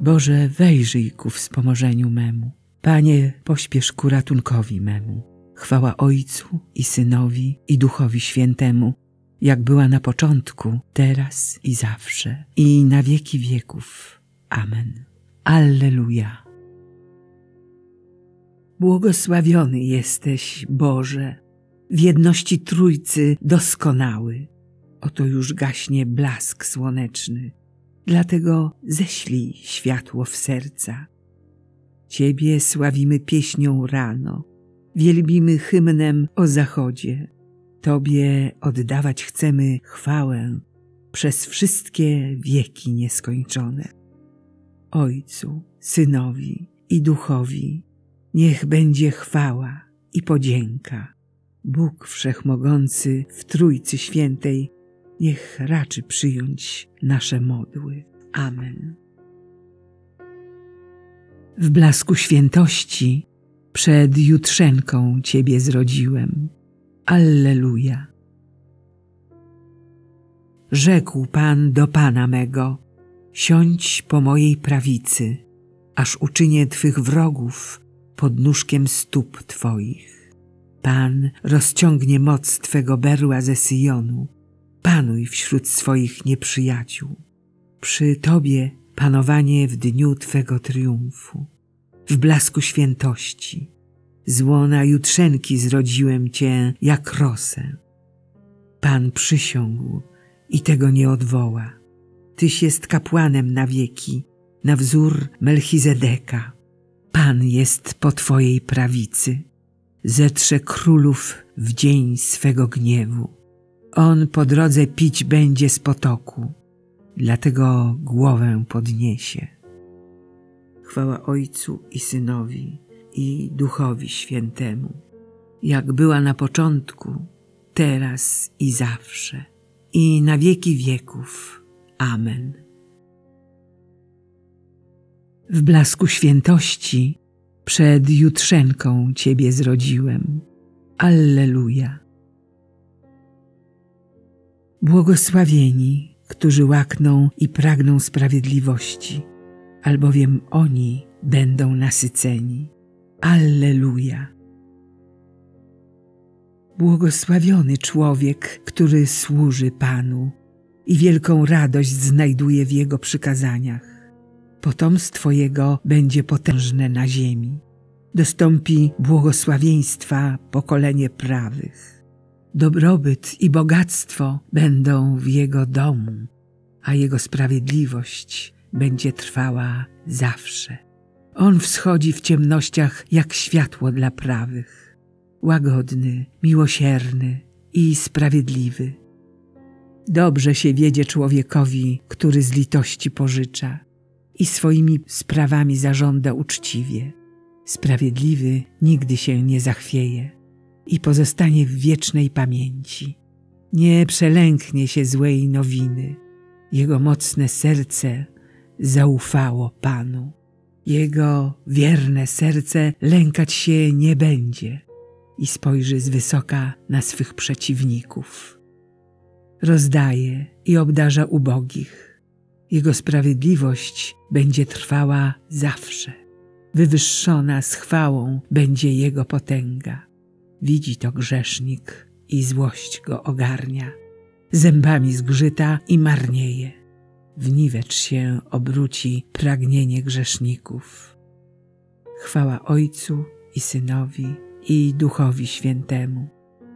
Boże, wejrzyj ku wspomożeniu memu. Panie, pośpiesz ku ratunkowi memu. Chwała Ojcu i Synowi, i Duchowi Świętemu, jak była na początku, teraz i zawsze, i na wieki wieków. Amen. Alleluja. Błogosławiony jesteś, Boże, w jedności Trójcy doskonały. Oto już gaśnie blask słoneczny, dlatego ześlij światło w serca. Ciebie sławimy pieśnią rano, wielbimy hymnem o zachodzie. Tobie oddawać chcemy chwałę przez wszystkie wieki nieskończone. Ojcu, Synowi i Duchowi niech będzie chwała i podzięka. Bóg Wszechmogący w Trójcy Świętej niech raczy przyjąć nasze modły. Amen. W blasku świętości przed jutrzenką Ciebie zrodziłem. Alleluja. Rzekł Pan do Pana mego: siądź po mojej prawicy, aż uczynię Twych wrogów pod nóżkiem stóp Twoich. Pan rozciągnie moc Twego berła ze Syjonu. Panuj wśród swoich nieprzyjaciół. Przy Tobie panowanie w dniu Twego triumfu. W blasku świętości z łona jutrzenki zrodziłem Cię jak rosę. Pan przysiągł i tego nie odwoła. Tyś jest kapłanem na wieki, na wzór Melchizedeka. Pan jest po Twojej prawicy. Zetrze królów w dzień swego gniewu. On po drodze pić będzie z potoku, dlatego głowę podniesie. Chwała Ojcu i Synowi, i Duchowi Świętemu, jak była na początku, teraz i zawsze, i na wieki wieków. Amen. W blasku świętości przed jutrzenką Ciebie zrodziłem. Alleluja. Błogosławieni, którzy łakną i pragną sprawiedliwości, albowiem oni będą nasyceni. Alleluja. Błogosławiony człowiek, który służy Panu i wielką radość znajduje w Jego przykazaniach. Potomstwo Jego będzie potężne na ziemi. Dostąpi błogosławieństwa pokolenie prawych. Dobrobyt i bogactwo będą w Jego domu, a Jego sprawiedliwość będzie trwała zawsze. On wschodzi w ciemnościach jak światło dla prawych, łagodny, miłosierny i sprawiedliwy. Dobrze się wiedzie człowiekowi, który z litości pożycza i swoimi sprawami zażąda uczciwie. Sprawiedliwy nigdy się nie zachwieje i pozostanie w wiecznej pamięci. Nie przelęknie się złej nowiny. Jego mocne serce zaufało Panu. Jego wierne serce lękać się nie będzie i spojrzy z wysoka na swych przeciwników. Rozdaje i obdarza ubogich. Jego sprawiedliwość będzie trwała zawsze. Wywyższona z chwałą będzie Jego potęga. Widzi to grzesznik i złość go ogarnia. Zębami zgrzyta i marnieje. Wniwecz się obróci pragnienie grzeszników. Chwała Ojcu i Synowi, i Duchowi Świętemu,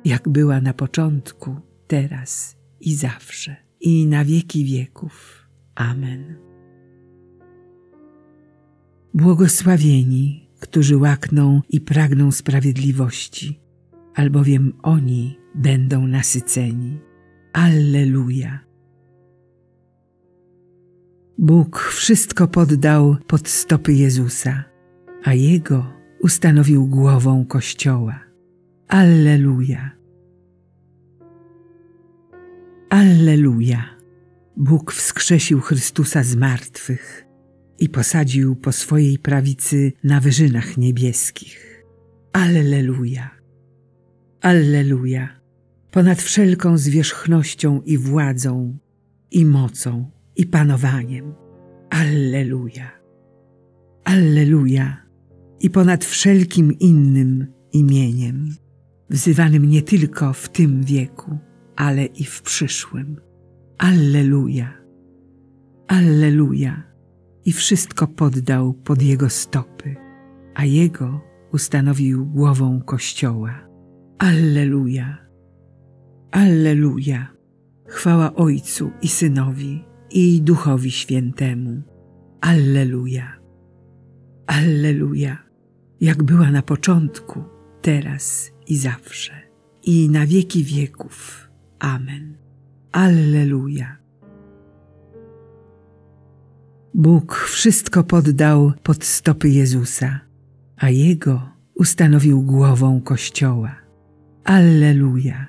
jak była na początku, teraz i zawsze, i na wieki wieków. Amen. Błogosławieni, którzy łakną i pragną sprawiedliwości, albowiem oni będą nasyceni. Alleluja. Bóg wszystko poddał pod stopy Jezusa, a Jego ustanowił głową Kościoła. Alleluja. Alleluja. Bóg wskrzesił Chrystusa z martwych i posadził po swojej prawicy na wyżynach niebieskich. Alleluja. Alleluja, ponad wszelką zwierzchnością i władzą, i mocą, i panowaniem. Alleluja. Alleluja i ponad wszelkim innym imieniem, wzywanym nie tylko w tym wieku, ale i w przyszłym. Alleluja, alleluja. I wszystko poddał pod Jego stopy, a Jego ustanowił głową Kościoła. Alleluja, alleluja. Chwała Ojcu i Synowi, i Duchowi Świętemu. Alleluja, alleluja. Jak była na początku, teraz i zawsze, i na wieki wieków. Amen. Alleluja. Bóg wszystko poddał pod stopy Jezusa, a Jego ustanowił głową Kościoła. Alleluja.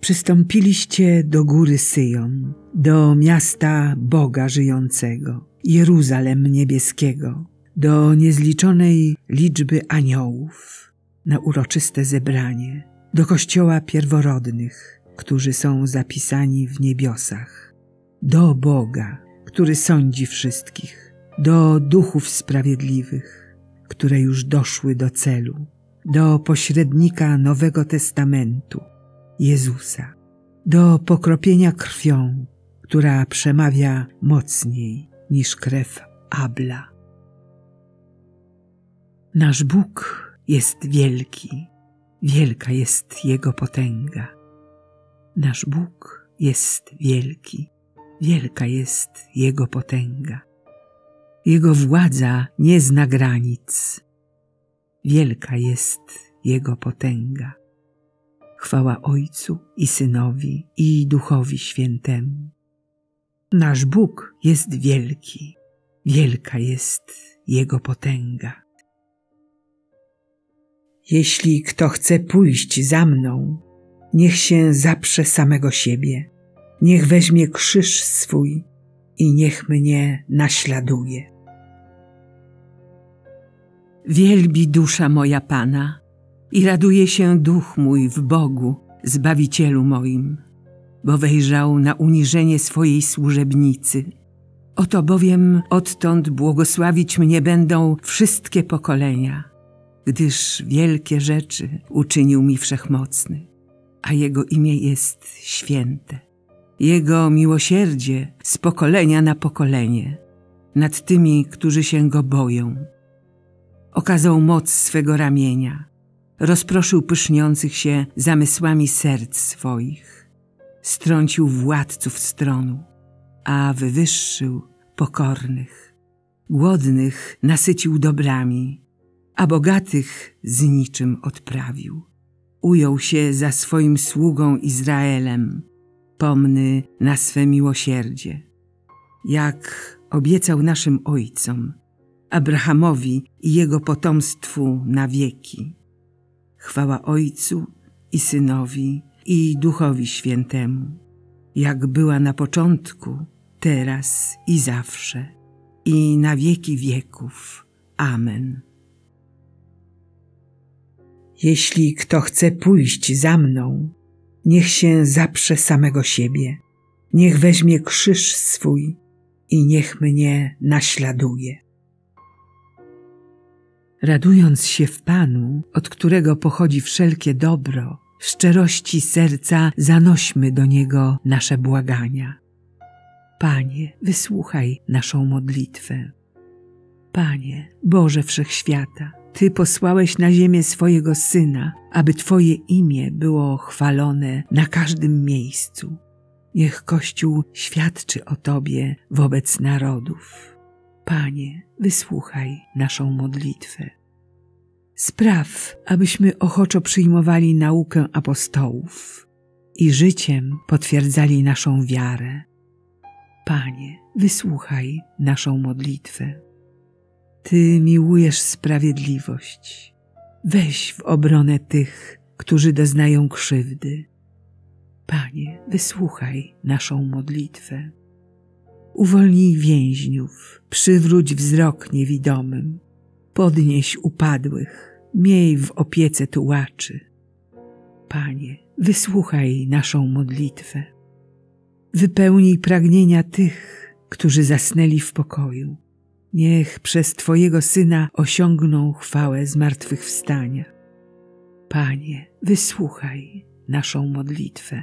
Przystąpiliście do góry Syjon, do miasta Boga żyjącego, Jeruzalem niebieskiego, do niezliczonej liczby aniołów, na uroczyste zebranie, do Kościoła pierworodnych, którzy są zapisani w niebiosach, do Boga, który sądzi wszystkich, do duchów sprawiedliwych, które już doszły do celu, do pośrednika Nowego Testamentu, Jezusa, do pokropienia krwią, która przemawia mocniej niż krew Abla. Nasz Bóg jest wielki, wielka jest Jego potęga. Nasz Bóg jest wielki, wielka jest Jego potęga. Jego władza nie zna granic, wielka jest Jego potęga. Chwała Ojcu i Synowi, i Duchowi Świętemu. Nasz Bóg jest wielki, wielka jest Jego potęga. Jeśli kto chce pójść za mną, niech się zaprze samego siebie, niech weźmie krzyż swój i niech mnie naśladuje. Wielbi dusza moja Pana i raduje się duch mój w Bogu, Zbawicielu moim, bo wejrzał na uniżenie swojej służebnicy. Oto bowiem odtąd błogosławić mnie będą wszystkie pokolenia, gdyż wielkie rzeczy uczynił mi Wszechmocny, a Jego imię jest święte. Jego miłosierdzie z pokolenia na pokolenie nad tymi, którzy się Go boją. Okazał moc swego ramienia, rozproszył pyszniących się zamysłami serc swoich, strącił władców z tronu, a wywyższył pokornych. Głodnych nasycił dobrami, a bogatych z niczym odprawił. Ujął się za swoim sługą Izraelem, pomny na swe miłosierdzie, jak obiecał naszym ojcom, Abrahamowi i jego potomstwu na wieki. Chwała Ojcu i Synowi, i Duchowi Świętemu, jak była na początku, teraz i zawsze, i na wieki wieków. Amen. Jeśli kto chce pójść za mną, niech się zaprze samego siebie, niech weźmie krzyż swój i niech mnie naśladuje. Radując się w Panu, od którego pochodzi wszelkie dobro, w szczerości serca zanośmy do Niego nasze błagania. Panie, wysłuchaj naszą modlitwę. Panie, Boże Wszechświata, Ty posłałeś na ziemię swojego Syna, aby Twoje imię było chwalone na każdym miejscu. Niech Kościół świadczy o Tobie wobec narodów. Panie, wysłuchaj naszą modlitwę. Spraw, abyśmy ochoczo przyjmowali naukę apostołów i życiem potwierdzali naszą wiarę. Panie, wysłuchaj naszą modlitwę. Ty miłujesz sprawiedliwość. Weź w obronę tych, którzy doznają krzywdy. Panie, wysłuchaj naszą modlitwę. Uwolnij więźniów, przywróć wzrok niewidomym, podnieś upadłych, miej w opiece tułaczy. Panie, wysłuchaj naszą modlitwę. Wypełnij pragnienia tych, którzy zasnęli w pokoju. Niech przez Twojego Syna osiągną chwałę zmartwychwstania. Panie, wysłuchaj naszą modlitwę.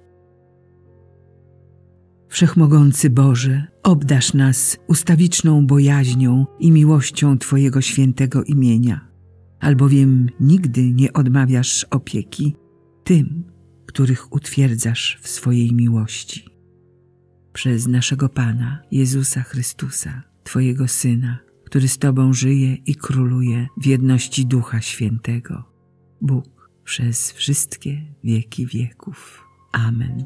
Wszechmogący Boże, obdarz nas ustawiczną bojaźnią i miłością Twojego świętego imienia, albowiem nigdy nie odmawiasz opieki tym, których utwierdzasz w swojej miłości. Przez naszego Pana, Jezusa Chrystusa, Twojego Syna, który z Tobą żyje i króluje w jedności Ducha Świętego, Bóg przez wszystkie wieki wieków. Amen.